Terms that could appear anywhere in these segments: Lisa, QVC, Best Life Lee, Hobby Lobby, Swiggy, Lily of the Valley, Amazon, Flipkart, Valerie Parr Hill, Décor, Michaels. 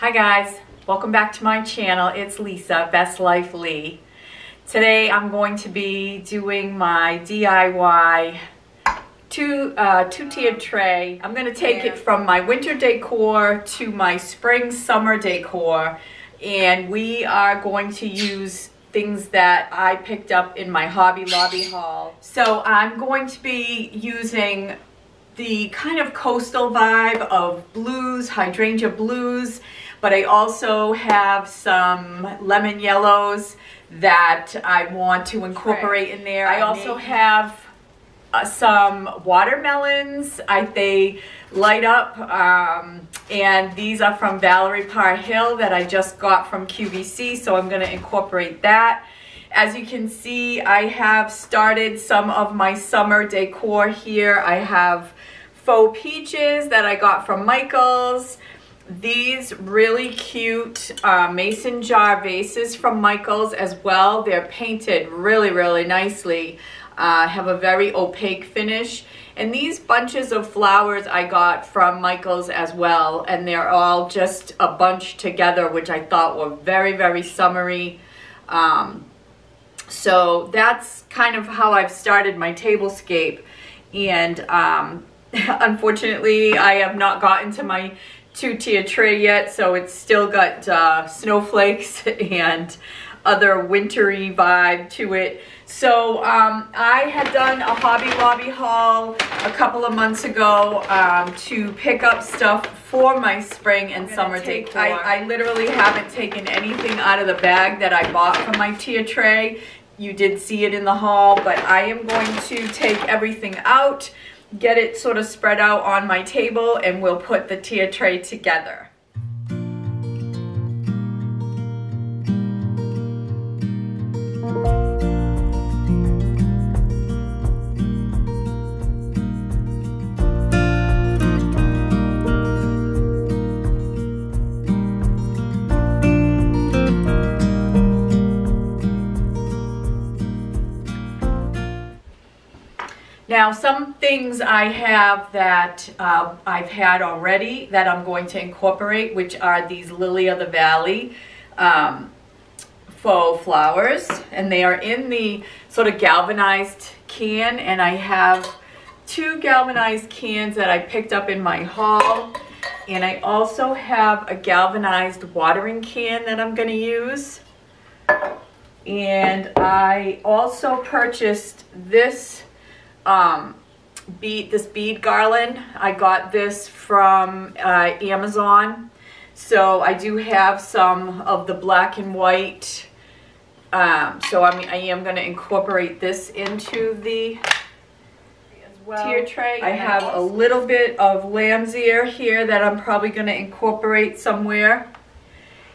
Hi guys, welcome back to my channel. It's Lisa, Best Life Lee. Today I'm going to be doing my DIY two-tiered tray. I'm going to take it from my winter decor to my spring summer decor, and we are going to use things that I picked up in my Hobby Lobby haul. So I'm going to be using the kind of coastal vibe of blues, hydrangea blues, but I also have some lemon yellows that I want to incorporate in there. I also have some watermelons. They light up, and these are from Valerie Parr Hill that I just got from QVC, so I'm going to incorporate that. As you can see, I have started some of my summer decor here. I have faux peaches that I got from Michaels. These really cute mason jar vases from Michaels as well. They're painted really, really nicely. Have a very opaque finish. And these bunches of flowers I got from Michaels as well. And they're all just a bunch together, which I thought were very, very summery. So that's kind of how I've started my tablescape. And unfortunately, I have not gotten to my two-tier tray yet, so it's still got snowflakes and other wintry vibe to it. So I had done a Hobby Lobby haul a couple of months ago to pick up stuff for my spring and summer decor. I literally haven't taken anything out of the bag that I bought from my tier tray. You did see it in the haul, but I am going to take everything out, get it sort of spread out on my table, and we'll put the tier tray together. Now, some things I have that I've had already that I'm going to incorporate, which are these Lily of the Valley faux flowers, and they are in the sort of galvanized can, and I have two galvanized cans that I picked up in my haul, and I also have a galvanized watering can that I'm going to use. And I also purchased this bead garland. I got this from Amazon, so I do have some of the black and white, so I am going to incorporate this into the tier tray. I have a little bit of lamb's ear here that I'm probably going to incorporate somewhere.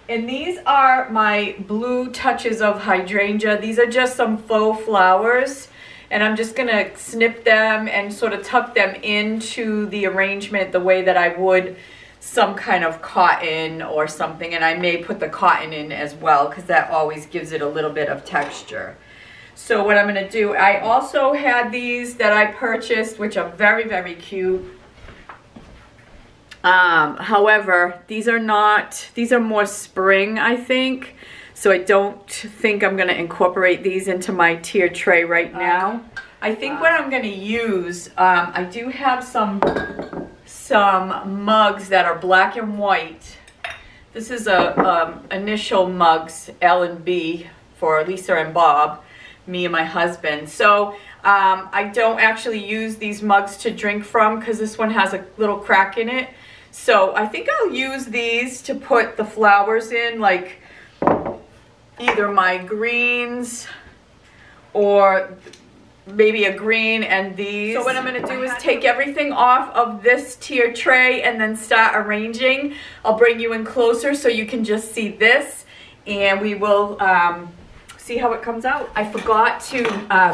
And these are my blue touches of hydrangea. These are just some faux flowers, and I'm just going to snip them and sort of tuck them into the arrangement the way that I would some kind of cotton or something. And I may put the cotton in as well, because that always gives it a little bit of texture. So what I'm going to do, I also had these that I purchased, which are very, very cute. However, these are not, these are more spring, I think. So I don't think I'm going to incorporate these into my tier tray right now. I think what I'm going to use, I do have some mugs that are black and white. This is a initial mugs, L&B, for Lisa and Bob, me and my husband. So I don't actually use these mugs to drink from, because this one has a little crack in it. So I think I'll use these to put the flowers in, like either my greens or maybe a green and these. So what I'm going to do is take everything off of this tier tray and then start arranging. I'll bring you in closer so you can just see this, and we will see how it comes out. I forgot to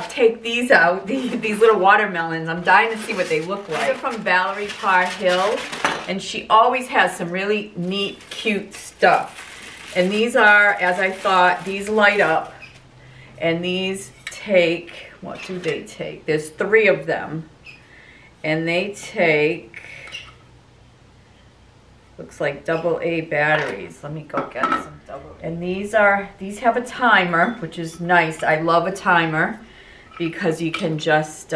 take these out, these little watermelons. I'm dying to see what they look like. These are from Valerie Parr Hill, and she always has some really neat, cute stuff. And these are, as I thought, these light up, and these take, what do they take? There's three of them, and they take, Looks like AA batteries. Let me go get some double. And these have a timer, which is nice. I love a timer because you can just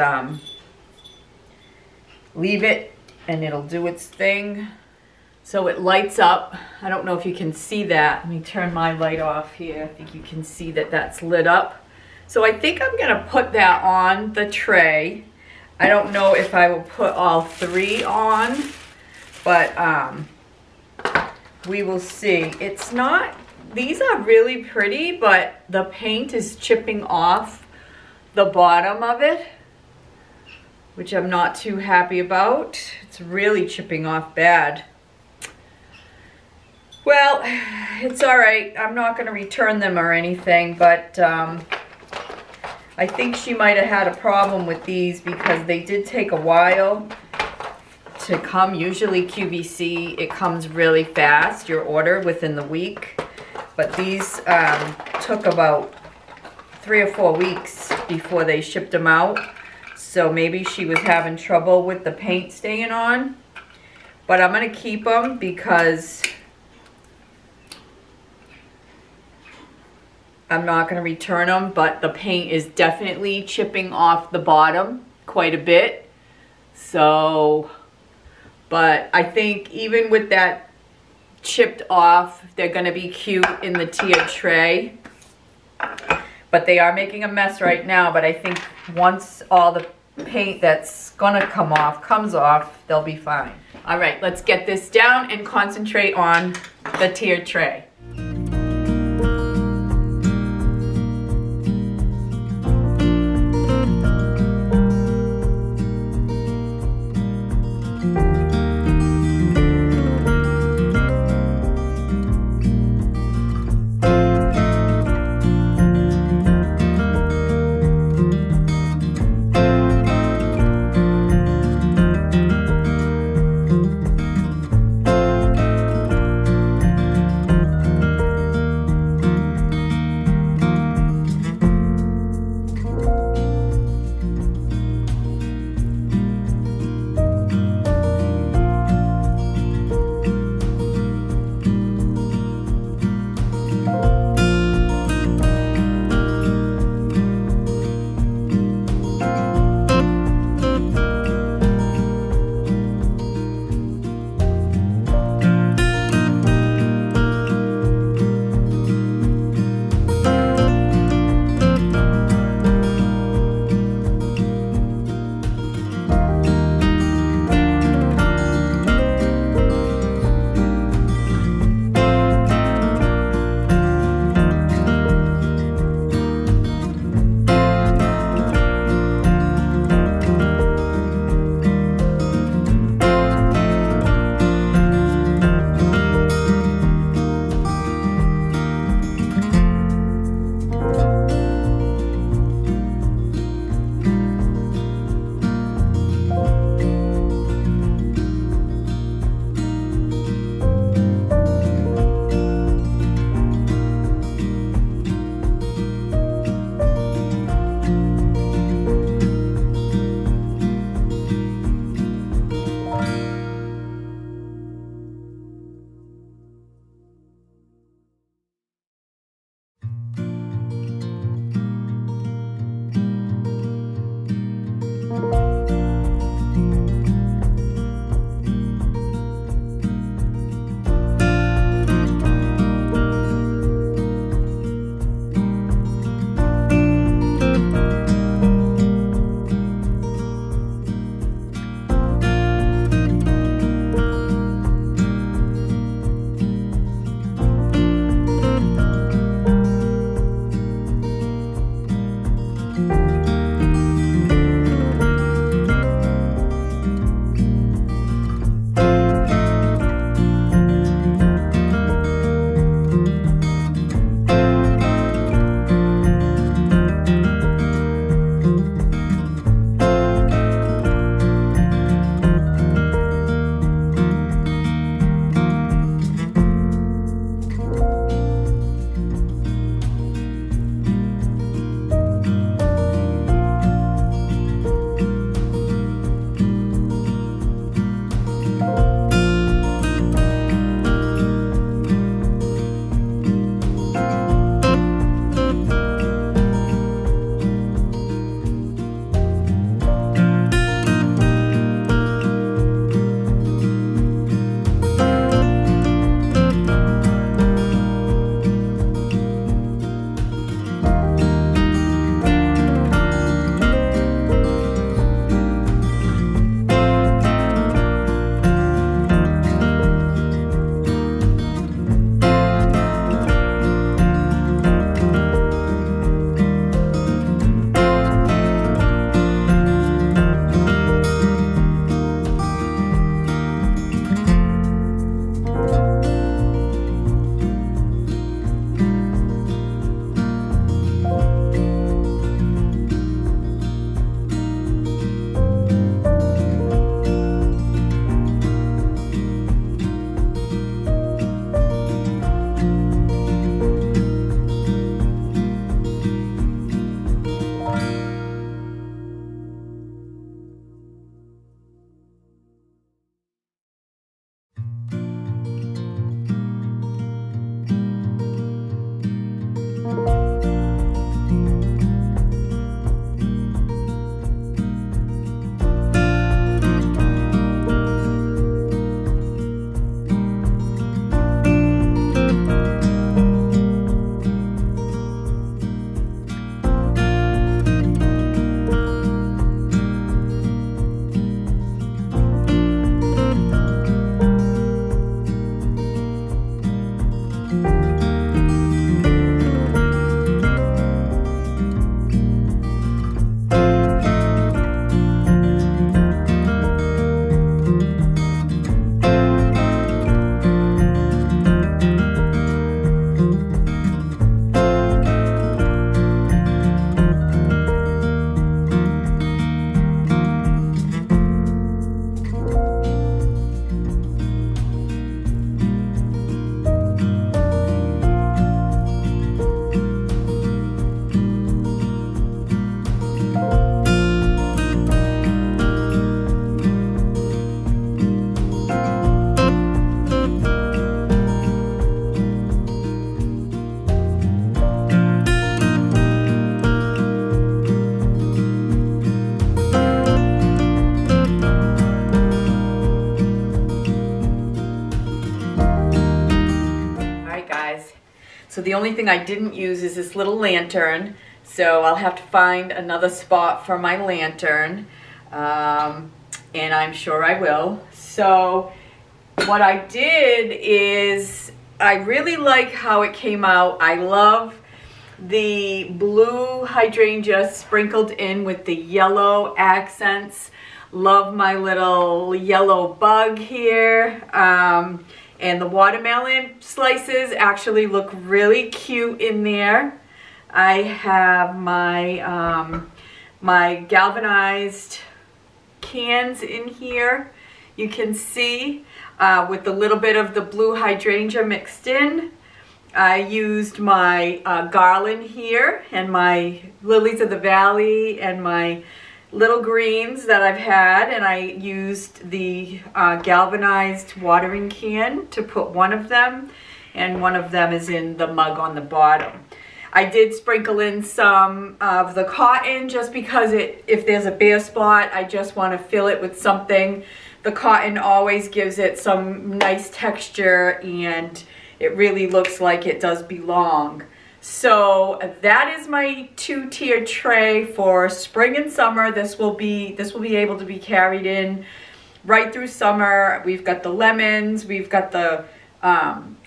leave it and it'll do its thing. So it lights up. I don't know if you can see that. Let me turn my light off here. I think you can see that that's lit up. So I think I'm gonna put that on the tray. I don't know if I will put all three on, but we will see. It's not, these are really pretty, but the paint is chipping off the bottom of it, which I'm not too happy about. It's really chipping off bad. Well, it's all right. I'm not going to return them or anything, but I think she might have had a problem with these because they did take a while to come. Usually QVC, it comes really fast, your order within the week, but these took about 3 or 4 weeks before they shipped them out. So maybe she was having trouble with the paint staying on, but I'm gonna keep them because I'm not gonna return them, but the paint is definitely chipping off the bottom quite a bit. So, but I think even with that chipped off, they're gonna be cute in the tiered tray. But they are making a mess right now, but I think once all the paint that's gonna come off comes off, they'll be fine. All right, let's get this down and concentrate on the tiered tray. So the only thing I didn't use is this little lantern. So I'll have to find another spot for my lantern. And I'm sure I will. So what I did is I really like how it came out. I love the blue hydrangea sprinkled in with the yellow accents. Love my little yellow bug here. And the watermelon slices actually look really cute in there. I have my my galvanized cans in here, you can see, with a little bit of the blue hydrangea mixed in. I used my garland here and my lilies of the valley and my little greens that I've had, and I used the galvanized watering can to put one of them, and one of them is in the mug on the bottom. I did sprinkle in some of the cotton just because if there's a bare spot, I just want to fill it with something. The cotton always gives it some nice texture and it really looks like it does belong. So that is my two-tier tray for spring and summer. This will be able to be carried in right through summer. We've got the lemons, we've got the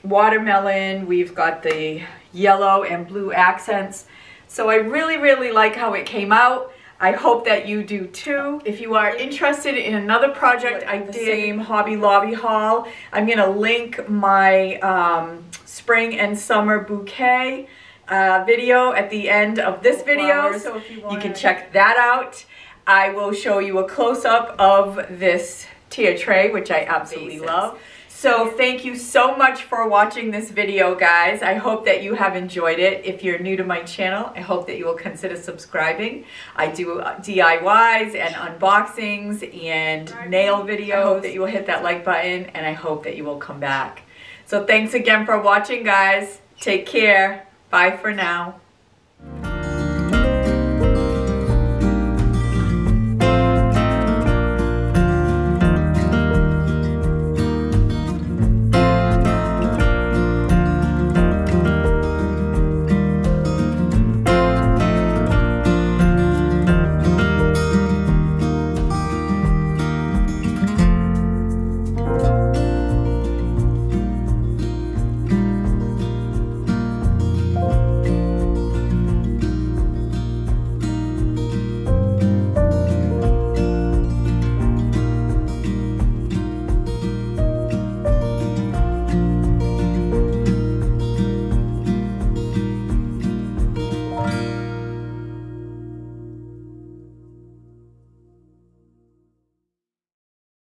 watermelon, we've got the yellow and blue accents. So I really like how it came out. I hope that you do too. If you are interested in another project I did, the same Hobby Lobby haul, I'm going to link my spring and summer bouquet video at the end of this video, so if you can check that out. I will show you a close-up of this tier tray, which I absolutely love. So thank you so much for watching this video, guys. I hope that you have enjoyed it. If you're new to my channel, I hope that you will consider subscribing. I do DIYs and unboxings and nail videos. I hope that you will hit that like button, and I hope that you will come back. So thanks again for watching, guys. Take care. Bye for now.